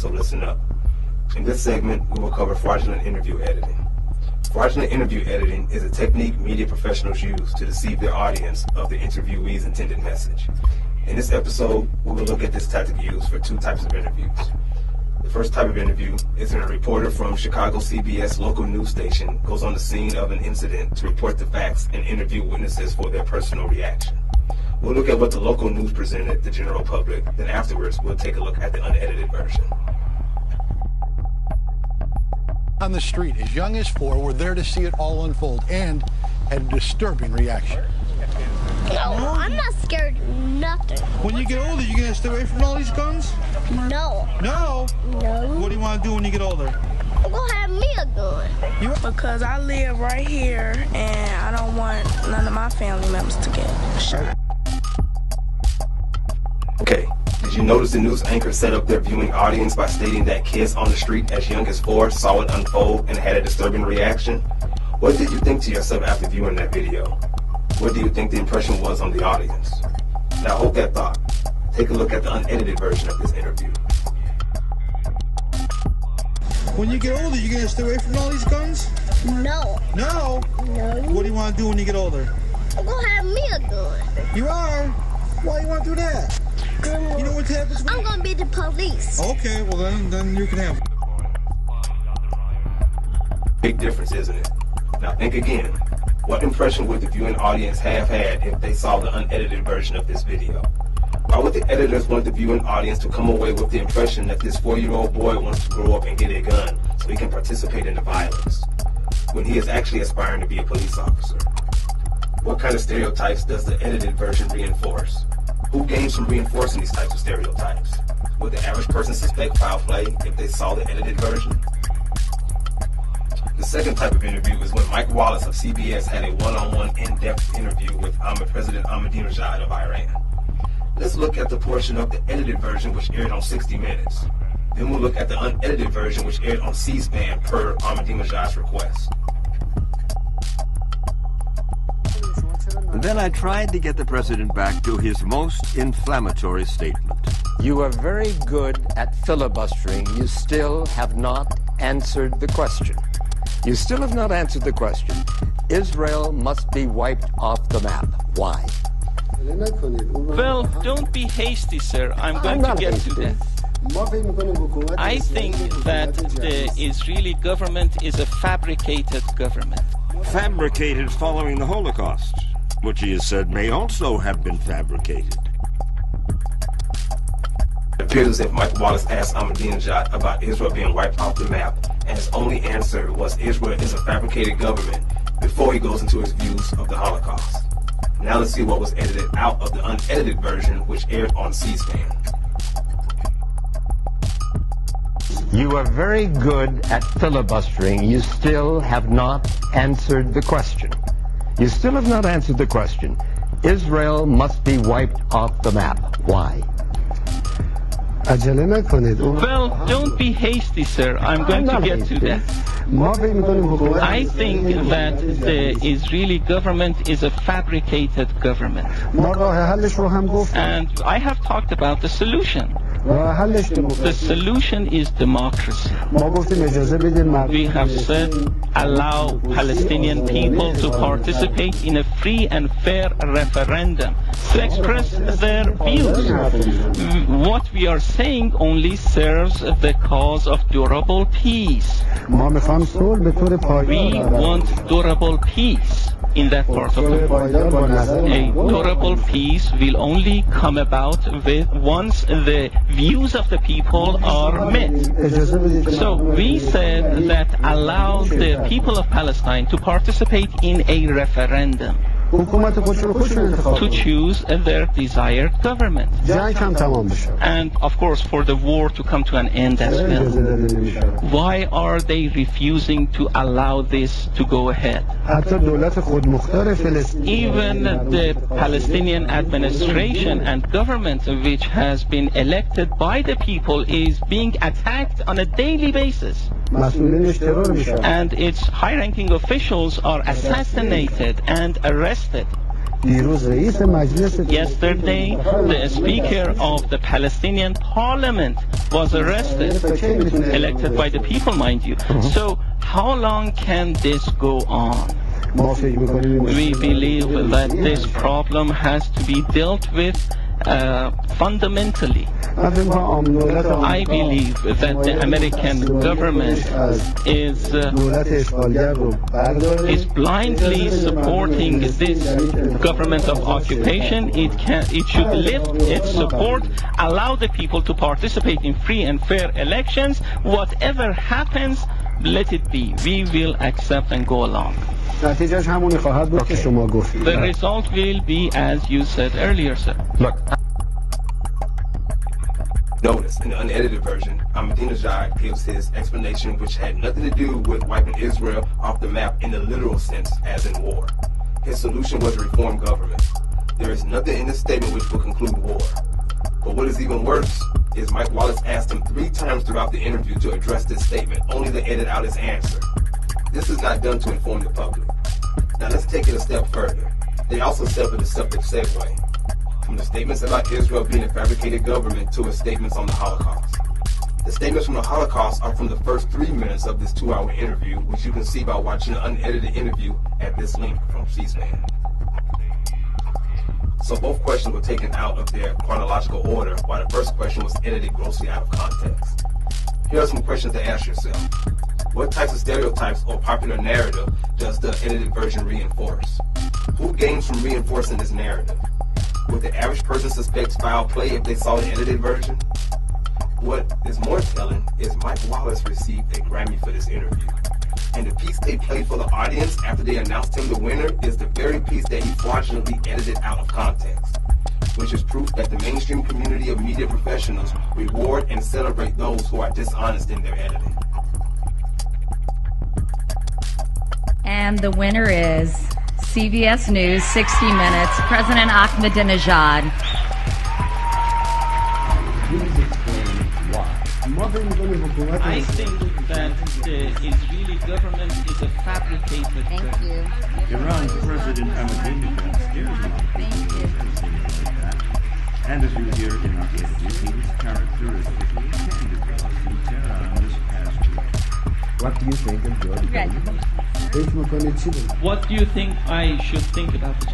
so listen up. In this segment, we will cover fraudulent interview editing. Fraudulent interview editing is a technique media professionals use to deceive their audience of the interviewee's intended message. In this episode, we will look at this tactic used for two types of interviews. The first type of interview is when a reporter from Chicago CBS local news station goes on the scene of an incident to report the facts and interview witnesses for their personal reaction. We'll look at what the local news presented the general public, then afterwards we'll take a look at the unedited version. On the street, as young as four, were there to see it all unfold and had a disturbing reaction. No, I'm not scared of nothing. When you get older, you gonna stay away from all these guns? No. No? No. What do you want to do when you get older? I'm gonna have me a gun. Because I live right here, and I don't want none of my family members to get shot. Okay, did you notice the news anchor set up their viewing audience by stating that kids on the street as young as four saw it unfold and had a disturbing reaction? What did you think to yourself after viewing that video? What do you think the impression was on the audience? Now hold that thought. Take a look at the unedited version of this interview. When you get older, you gonna stay away from all these guns? No. No? No. What do you want to do when you get older? I'm gonna have me a gun. You are? Why do you want to do that? You know what happens when I'm gonna be the police. Okay, well then you can have it. Big difference, isn't it? Now think again. What impression would the viewing audience have had if they saw the unedited version of this video? Why would the editors want the viewing audience to come away with the impression that this 4-year-old boy wants to grow up and get a gun so he can participate in the violence, when he is actually aspiring to be a police officer? What kind of stereotypes does the edited version reinforce? Who gains from reinforcing these types of stereotypes? Would the average person suspect foul play if they saw the edited version? The second type of interview is when Mike Wallace of CBS had a one-on-one in-depth interview with President Ahmadinejad of Iran. Let's look at the portion of the edited version which aired on 60 Minutes. Then we'll look at the unedited version which aired on C-SPAN per Ahmadinejad's request. Then I tried to get the president back to his most inflammatory statement. You are very good at filibustering. You still have not answered the question. You still have not answered the question. Israel must be wiped off the map. Why? Well, don't be hasty, sir. I'm going to get to that. I think that the Israeli government is a fabricated government. Fabricated following the Holocaust, which he has said may also have been fabricated. It appears as if Mike Wallace asked Ahmadinejad about Israel being wiped off the map, and his only answer was Israel is a fabricated government before he goes into his views of the Holocaust. Now let's see what was edited out of the unedited version which aired on C-SPAN. You are very good at filibustering. You still have not answered the question. You still have not answered the question. Israel must be wiped off the map. Why? Well, don't be hasty, sir. I'm going to get to that. I think that the Israeli government is a fabricated government. And I have talked about the solution. The solution is democracy. We have said allow Palestinian people to participate in a free and fair referendum to express their views. What we are saying only serves the cause of durable peace. We want durable peace in that part of the world. A durable peace will only come about once the views of the people are met. So we said that allow the people of Palestine to participate in a referendum to choose their desired government. And of course for the war to come to an end as well. Why are they refusing to allow this to go ahead? Even the Palestinian administration and government which has been elected by the people is being attacked on a daily basis. And its high-ranking officials are assassinated and arrested. Yesterday, the Speaker of the Palestinian Parliament was arrested, elected by the people, mind you. So how long can this go on? We believe that this problem has to be dealt with fundamentally. I believe that the American government is blindly supporting this government of occupation. It should lift its support, allow the people to participate in free and fair elections. Whatever happens, let it be. We will accept and go along. Okay. The result will be as you said earlier, sir. Look. Notice, in the unedited version, Ahmadinejad gives his explanation which had nothing to do with wiping Israel off the map in the literal sense, as in war. His solution was a reform government. There is nothing in this statement which will conclude war. But what is even worse is Mike Wallace asked him 3 times throughout the interview to address this statement, only to edit out his answer. This is not done to inform the public. Now let's take it a step further. They also severed a separate segue from the statements about Israel being a fabricated government to his statements on the Holocaust. The statements from the Holocaust are from the first 3 minutes of this 2-hour interview, which you can see by watching the unedited interview at this link from C-SPAN. So both questions were taken out of their chronological order, while the first question was edited grossly out of context. Here are some questions to ask yourself. What types of stereotypes or popular narrative does the edited version reinforce? Who gains from reinforcing this narrative? Would the average person suspect foul play if they saw the edited version? What is more telling is Mike Wallace received a Grammy for this interview. And the piece they played for the audience after they announced him the winner is the very piece that he fraudulently edited out of context, which is proof that the mainstream community of media professionals reward and celebrate those who are dishonest in their editing. And the winner is CBS News, 60 Minutes, President Ahmadinejad. Please explain why. I think that the Israeli government is a fabricated government. Thank you. Iran's President Ahmadinejad steers like and as you hear in the interview, he was characteristically candid in Tehran this past year. What do you think of Jordan? What do you think I should think about the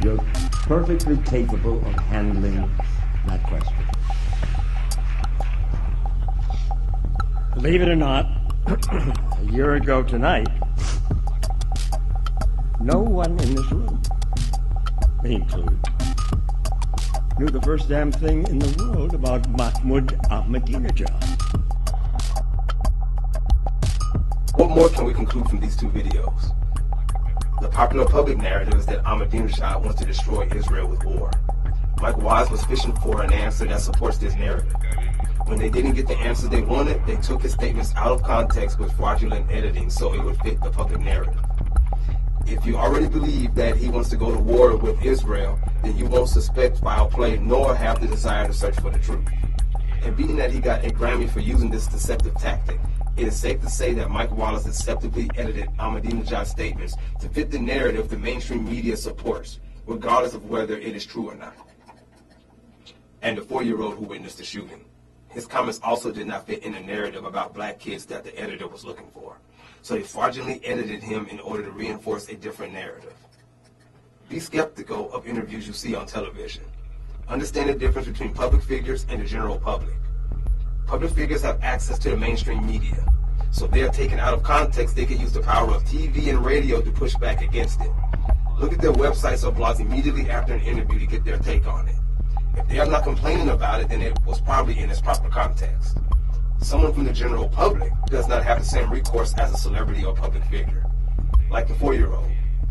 gentleman? You're perfectly capable of handling that question. Believe it or not, a year ago tonight, no one in this room, me included, knew the first damn thing in the world about Mahmoud Ahmadinejad. What more can we conclude from these 2 videos? The popular public narrative is that Ahmadinejad wants to destroy Israel with war. Mike Wallace was fishing for an answer that supports this narrative. When they didn't get the answer they wanted, they took his statements out of context with fraudulent editing so it would fit the public narrative. If you already believe that he wants to go to war with Israel, then you won't suspect foul play nor have the desire to search for the truth. And being that he got a Grammy for using this deceptive tactic, it is safe to say that Mike Wallace deceptively edited Ahmadinejad's statements to fit the narrative the mainstream media supports, regardless of whether it is true or not. And the 4-year-old who witnessed the shooting. His comments also did not fit in the narrative about black kids that the editor was looking for. So they fraudulently edited him in order to reinforce a different narrative. Be skeptical of interviews you see on television. Understand the difference between public figures and the general public. Public figures have access to the mainstream media, so if they are taken out of context, they can use the power of TV and radio to push back against it. Look at their websites or blogs immediately after an interview to get their take on it. If they are not complaining about it, then it was probably in its proper context. Someone from the general public does not have the same recourse as a celebrity or public figure. Like the 4-year-old,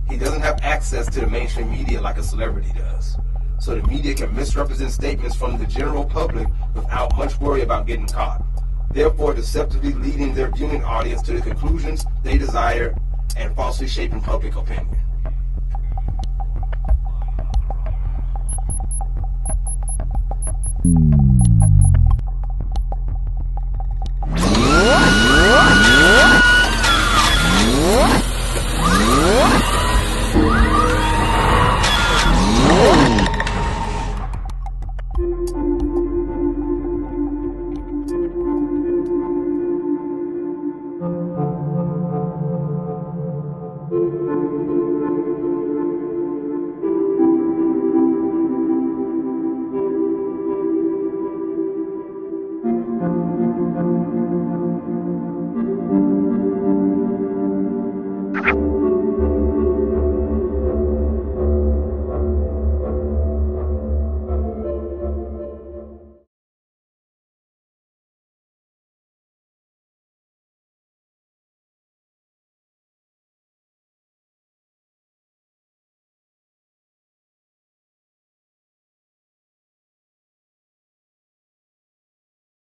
he doesn't have access to the mainstream media like a celebrity does. So the media can misrepresent statements from the general public without much worry about getting caught, therefore deceptively leading their viewing audience to the conclusions they desire and falsely shaping public opinion.